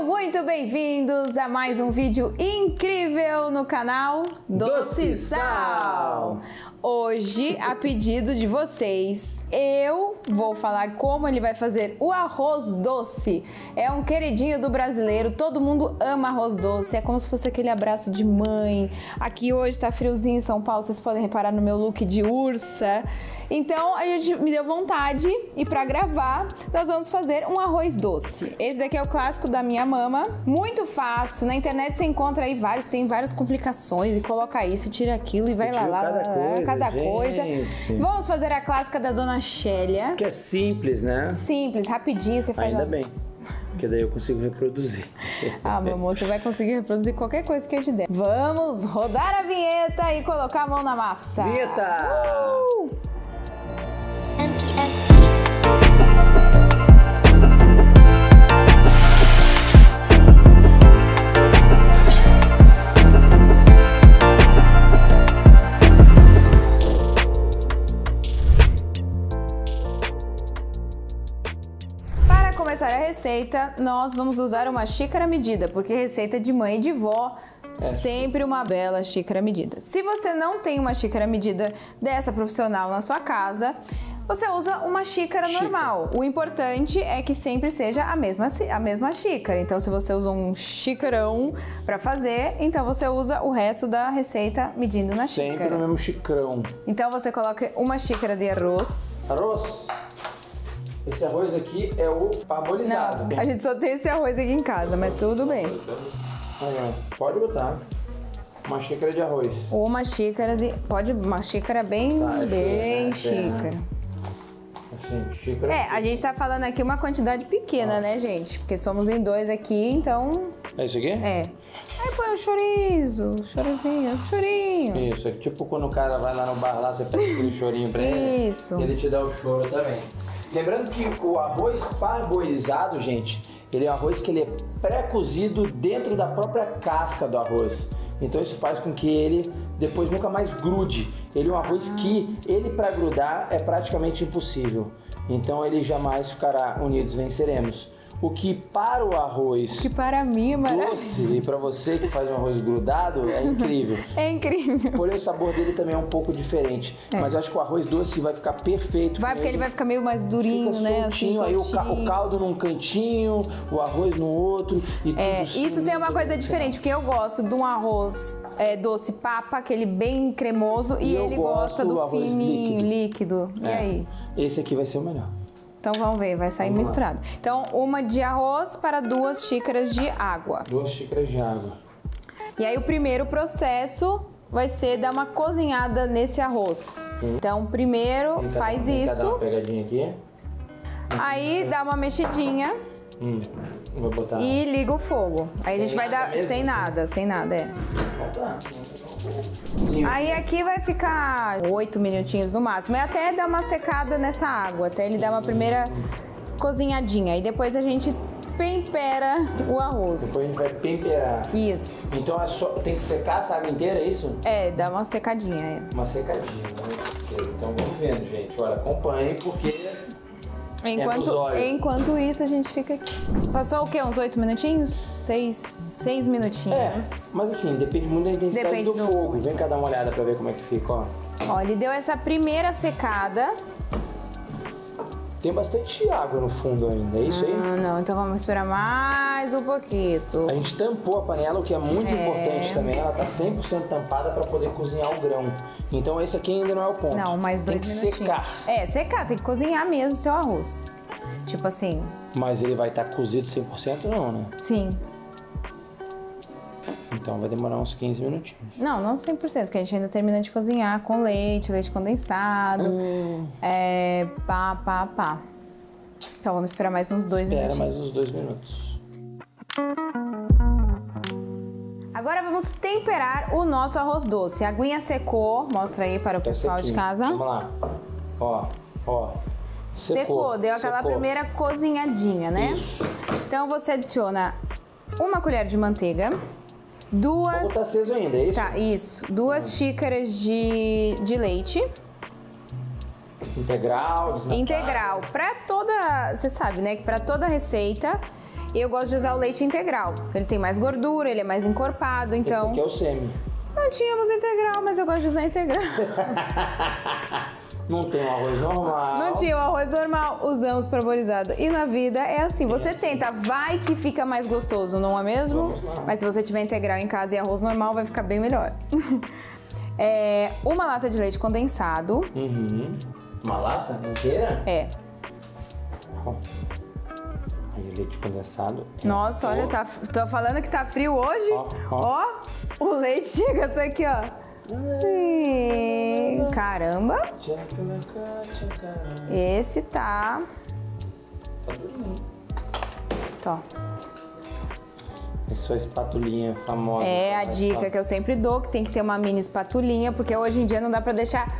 Sejam muito bem-vindos a mais um vídeo incrível no canal Doce e Sal. Hoje, a pedido de vocês, eu vou falar como ele vai fazer o arroz doce. É um queridinho do brasileiro, todo mundo ama arroz doce, é como se fosse aquele abraço de mãe. Aqui hoje tá friozinho em São Paulo, vocês podem reparar no meu look de ursa. Então, a gente me deu vontade e pra gravar, nós vamos fazer um arroz doce. Esse daqui é o clássico da minha mama, muito fácil, na internet você encontra aí vários, tem várias complicações, e coloca isso, tira aquilo e vai lá, cada coisa. Vamos fazer a clássica da Dona Chélia. Que é simples, né? Simples, rapidinho, você faz. Ainda bem, porque daí eu consigo reproduzir. Ah, meu amor, você vai conseguir reproduzir qualquer coisa que eu te der. Vamos rodar a vinheta e colocar a mão na massa. Vinheta! A receita, nós vamos usar uma xícara medida, porque receita de mãe e de vó, sempre uma bela xícara medida. Se você não tem uma xícara medida dessa profissional na sua casa, você usa uma xícara normal. O importante é que sempre seja a mesma xícara. Então, se você usa um xícarão para fazer, então você usa o resto da receita medindo na xícara. Sempre no mesmo xícarão. Então, você coloca uma xícara de arroz. Esse arroz aqui é o parbolizado. Não, a gente só tem esse arroz aqui em casa, mas tudo bem. Pode botar uma xícara de arroz. Ou uma xícara de... Pode uma xícara bem, tá, bem xícara. Assim, xícara. É, a gente tá falando aqui uma quantidade pequena, né, gente? Porque somos em dois aqui, então... É isso aqui? É. Aí põe o chorizo, o chorinho. Isso, é tipo quando o cara vai lá no bar, lá, você pede aquele chorinho pra ele. Isso. E ele te dá o choro também. Lembrando que o arroz parboilizado, gente, ele é um arroz que ele é pré-cozido dentro da própria casca do arroz. Então isso faz com que ele depois nunca mais grude. Ele é um arroz que ele para grudar é praticamente impossível. Então ele jamais ficará unidos, venceremos. O que para o arroz, que para mim é maravilhoso, doce, e para você que faz um arroz grudado, é incrível. É incrível. Porém o sabor dele também é um pouco diferente. É. Mas eu acho que o arroz doce vai ficar perfeito. Vai, porque ele vai ficar meio mais durinho, fica soltinho, né? Assim, soltinho. Aí o caldo num cantinho, o arroz no outro. E tudo isso tem uma coisa diferente, porque eu gosto de um arroz doce papa, aquele bem cremoso, e ele gosta do fininho, líquido. E aí? Esse aqui vai ser o melhor. Então vamos ver, vai sair misturado. Então, uma de arroz para 2 xícaras de água. 2 xícaras de água. E aí o primeiro processo vai ser dar uma cozinhada nesse arroz. Então, primeiro faz isso. Vou dar uma pegadinha aqui. Aí dá uma mexidinha. Vou botar. E liga o fogo. Aí a gente vai dar sem nada. Aí aqui vai ficar 8 minutinhos no máximo. É até dar uma secada nessa água, até ele dar uma primeira cozinhadinha. E depois a gente tempera o arroz. Depois a gente vai temperar. Isso. Então é só, tem que secar essa água inteira, é isso? É, dá uma secadinha. Uma secadinha. Então vamos vendo, gente. Olha, acompanhe porque... Enquanto isso, a gente fica aqui. Passou o quê? Uns 8 minutinhos? 6 minutinhos. É, mas assim, depende muito da intensidade do fogo. Vem cá dar uma olhada pra ver como é que fica, ó. Ó, ele deu essa primeira secada. Tem bastante água no fundo ainda, é isso aí? Não, então vamos esperar mais um pouquinho. A gente tampou a panela, o que é muito importante também. Ela tá 100% tampada para poder cozinhar o grão. Então esse aqui ainda não é o ponto. Não, mais 2 minutinhos. Tem que secar. É, secar, tem que cozinhar mesmo o seu arroz. Tipo assim... Mas ele vai estar cozido 100% não, né? Sim. Então vai demorar uns 15 minutinhos. Não 100%, porque a gente ainda termina de cozinhar com leite, leite condensado, Então vamos esperar mais uns 2 minutos. Espera mais uns 2 minutos. Agora vamos temperar o nosso arroz doce. A aguinha secou, mostra aí para o pessoal de casa. Vamos lá. Ó. Secou, deu aquela primeira cozinhadinha, né? Isso. Então você adiciona 1 colher de manteiga. O fogo tá aceso ainda, é isso? Tá, isso. 2 xícaras de leite. Integral, desnatado. Integral. Pra toda... Você sabe, né? Que pra toda receita... E eu gosto de usar o leite integral. Ele tem mais gordura, ele é mais encorpado, então... Esse aqui é o semi. Não tínhamos integral, mas eu gosto de usar integral. Não tem o arroz normal. Não tinha o arroz normal, usamos parboilizado. E na vida é assim, você tenta, vai que fica mais gostoso, não é mesmo? Mas se você tiver integral em casa e arroz normal, vai ficar bem melhor. É, uma lata de leite condensado. Uhum. Uma lata inteira? É. Aí o leite condensado. Nossa, olha, tá, tô falando que tá frio hoje. Ó, o leite chega até aqui, ó. Caramba! Esse tá... Tá bonito. Tó. E sua espatulinha famosa. É a dica que eu sempre dou, que tem que ter uma mini espatulinha, porque hoje em dia não dá pra deixar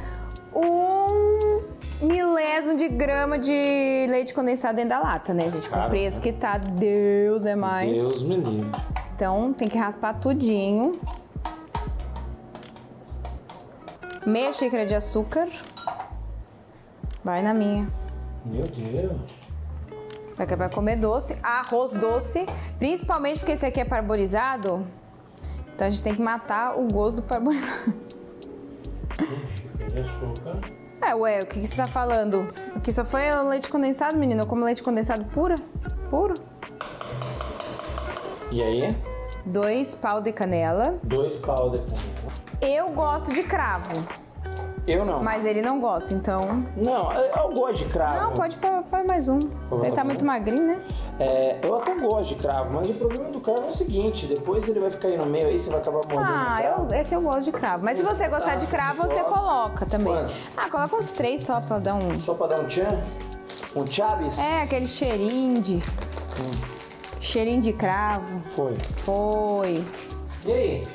um milésimo de grama de leite condensado dentro da lata, né, gente? Com o preço que tá, Deus é mais. Deus me livre. Então tem que raspar tudinho. Meia xícara de açúcar. Vai na minha. Meu Deus. Daqui vai comer doce. Arroz doce. Principalmente porque esse aqui é parboilizado. Então a gente tem que matar o gosto do parboilizado. De açúcar. É, ué, o que você tá falando? Aqui só foi leite condensado, menino. Eu como leite condensado puro. E aí? 2 pau de canela. 2 pau de canela. Eu gosto de cravo. Eu não. Mas ele não gosta, então... Não, eu gosto de cravo. Não, pode pôr mais um. Ele tá muito magrinho, né? É, eu até gosto de cravo, mas o problema do cravo é o seguinte, depois ele vai ficar aí no meio, aí você vai acabar mordendo. É que eu gosto de cravo. Mas se você gostar de cravo, você coloca também. Quantos? Ah, coloca uns 3 só pra dar um... Só pra dar um tchan? Um tchabis? É, aquele cheirinho de... Cheirinho de cravo. Foi. E aí?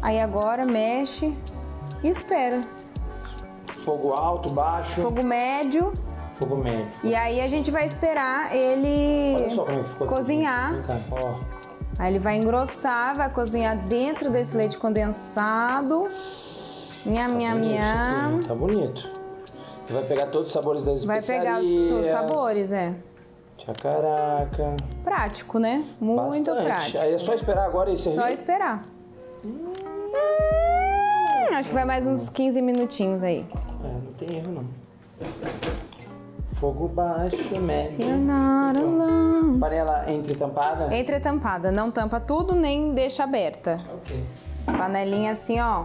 Aí agora mexe e espera. Fogo alto, baixo. Fogo médio. Fogo médio. E aí a gente vai esperar ele cozinhar. Aí ele vai engrossar, vai cozinhar dentro desse leite condensado. Nham, nham, nham. Tá bonito. Vai pegar todos os sabores das especiarias. Vai pegar todos os sabores, é. Tchacaraca. Prático, né? Muito prático. Aí é só esperar agora e servir? Só esperar. Acho que vai mais uns 15 minutinhos aí. É, não tem erro, não. Fogo baixo, médio. Então, panela entretampada? Entretampada. Não tampa tudo, nem deixa aberta. Ok. Panelinha assim, ó.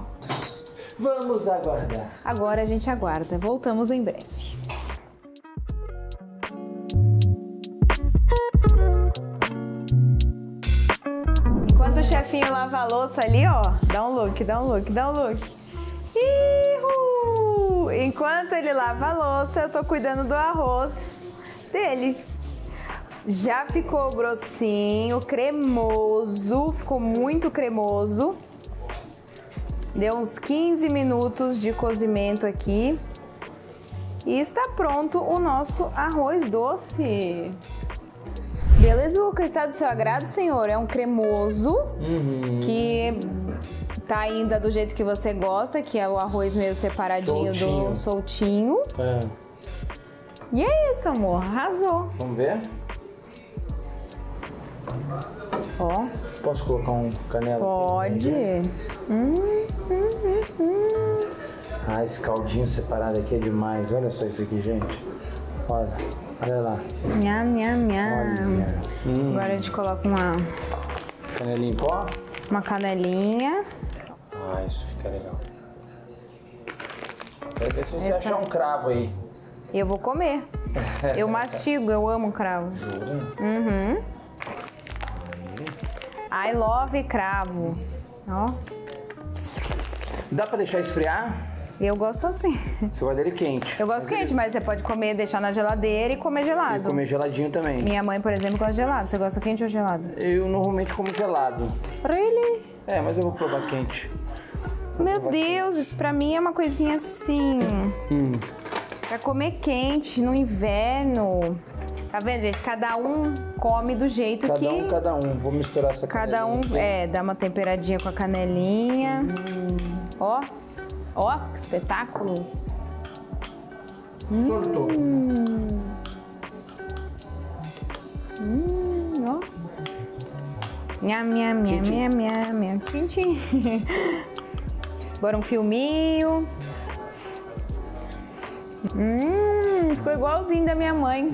Vamos aguardar. Agora a gente aguarda. Voltamos em breve. O chefinho lava a louça ali, ó. Dá um look. Ihu! Enquanto ele lava a louça, eu tô cuidando do arroz dele. Já ficou grossinho, cremoso. Ficou muito cremoso. Deu uns 15 minutos de cozimento aqui. E está pronto o nosso arroz doce. Belezuca, está do seu agrado, senhor? É um cremoso que tá ainda do jeito que você gosta, que é o arroz meio separadinho, soltinho. É. E é isso, amor, arrasou. Vamos ver? Ó. Posso colocar um canela? Pode. Ah, esse caldinho separado aqui é demais. Olha só isso aqui, gente. Olha lá. Nham, nham, nham. Agora a gente coloca uma... Canelinha em pó? Uma canelinha. Ah, isso fica legal. Quero ver se você achar um cravo aí. Eu vou comer. Eu mastigo, eu amo cravo. Jura? Uhum. I love cravo. Ó. Dá pra deixar esfriar? Eu gosto assim. Você gosta dele quente? Eu gosto quente, mas você pode comer, deixar na geladeira e comer gelado. E comer geladinho também. Minha mãe, por exemplo, gosta de gelado. Você gosta quente ou gelado? Eu normalmente como gelado. Really? É, mas eu vou provar quente. Meu Deus, isso pra mim é uma coisinha assim. Pra comer quente no inverno. Tá vendo, gente? Cada um come do jeito que... Cada um. Vou misturar essa canelinha. Dá uma temperadinha com a canelinha. Ó. Ó, que espetáculo! Sortou! Nham, nham, nham, nham, nham, nham. Tchim, tchim. Agora um filminho. Ficou igualzinho da minha mãe.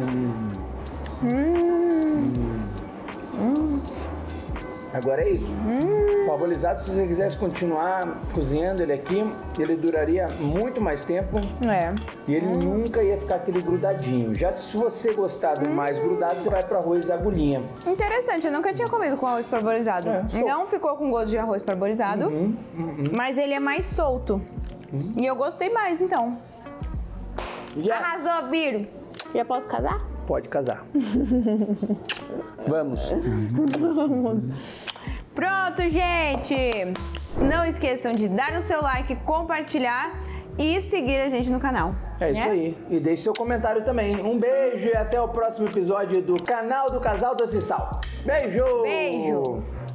Agora é isso. Parbolizado, se você quisesse continuar cozinhando ele aqui, ele duraria muito mais tempo. É. E ele nunca ia ficar aquele grudadinho. Já que se você gostar do mais grudado, você vai para arroz agulhinha. Interessante, eu nunca tinha comido com arroz parbolizado. Não ficou com gosto de arroz parbolizado, mas ele é mais solto. E eu gostei mais, então. Yes. Arrasou, Biro! Já posso casar? Pode casar. Vamos. Vamos. Pronto, gente. Não esqueçam de dar o seu like, compartilhar e seguir a gente no canal. É isso aí. E deixe seu comentário também. Um beijo e até o próximo episódio do canal do Casal Doce e Sal. Beijo! Beijo!